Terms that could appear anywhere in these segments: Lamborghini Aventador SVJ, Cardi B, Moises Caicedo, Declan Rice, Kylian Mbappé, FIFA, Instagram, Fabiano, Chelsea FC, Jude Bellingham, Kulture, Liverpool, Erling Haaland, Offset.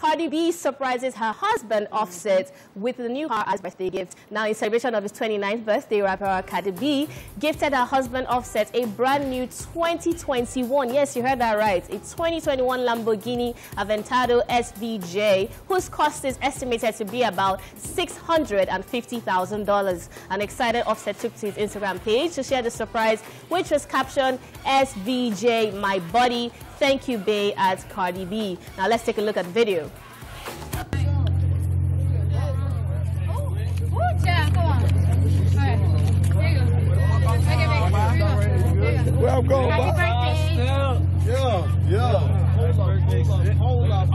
Cardi B surprises her husband, Offset, with the new car as birthday gift. Now, in celebration of his 29th birthday, rapper Cardi B gifted her husband, Offset, a brand new 2021, yes, you heard that right, a 2021 Lamborghini Aventador SVJ, whose cost is estimated to be about $650,000. An excited Offset took to his Instagram page to share the surprise, which was captioned, SVJ, my buddy, thank you, bae, at Cardi B. Now, let's take a look at the video. Welcome. Happy birthday. Yeah. Hold up.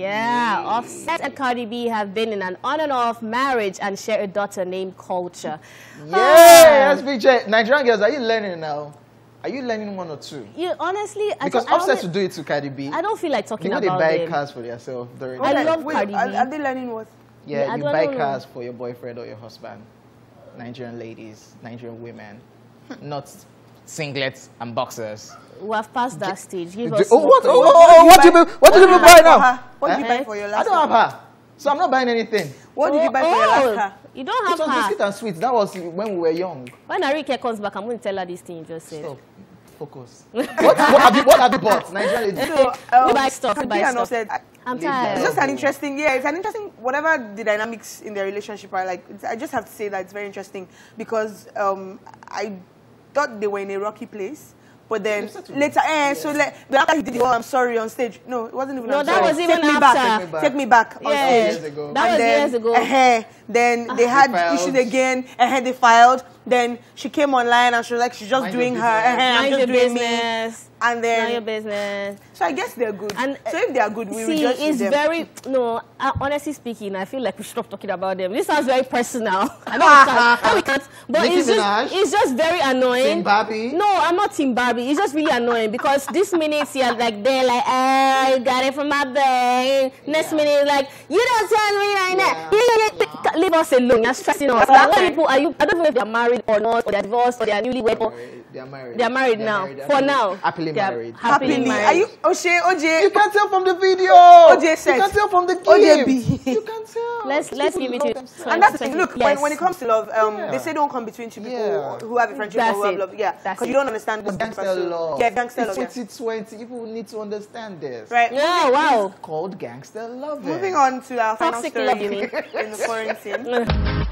Yeah, Offset and Cardi B have been in an on and off marriage and share a daughter named Kulture. Yeah, SVJ. Nigerian girls, are you learning now? Are you learning one or two? You honestly, because Offset to do it to Cardi B. I don't feel like talking about it. You know they buy cars for themselves. I love Cardi B. Are they learning what? Yeah, you buy cars for your boyfriend or your husband. Nigerian ladies, Nigerian women, not singlets and boxers. We have passed that stage. Give us what did you buy now? What did you buy for your last? I don't have her, so I'm not buying anything. What did you buy for your last car? You don't have her. It was biscuit and sweets. That was when we were young. When Arike comes back, I'm going to tell her this thing you just said. Stop. Focus. what have you bought? Nigerian ladies. So, we buy stuff. I'm tired. It's just an interesting, yeah, it's an interesting, whatever the dynamics in their relationship are like, I just have to say that it's very interesting because I thought they were in a rocky place. But then later, but after he did the whole "I'm sorry" on stage, no, it wasn't even. No, that was even after. Take me back. Yeah, that was years ago. Then they had issues again. They filed. Then she came online and she was like, she's just doing her. I'm just doing me. And then mind your business. So I guess they're good. And so if they are good, we will just see them. Honestly speaking, I feel like we should stop talking about them. This sounds very personal. I know we can't, but it's just very annoying. Zimbabwe. No, I'm not Zimbabwe. It's just really annoying because this minute you're like they're like, ah, I got it from my bank. Next minute like, you don't tell me like that. Leave us alone. You're stressing us. Like, people are you? I don't know if they're married or not, or they're divorced, or they're newlywed. They're married now. For now, happily married. Happily. Are you OJ? You can't tell from the video. OJ said. You can't tell from the game. You can't tell. Let's give it to you. And that's look when it comes to love, they say don't come between two people who have a friendship or who have love. Yeah, because you don't understand what's going on. Love. Yeah, gangster love. 2020, people need to understand this. Right. Yeah, wow. It's called gangster love. Moving on to our final story in the foreign scene.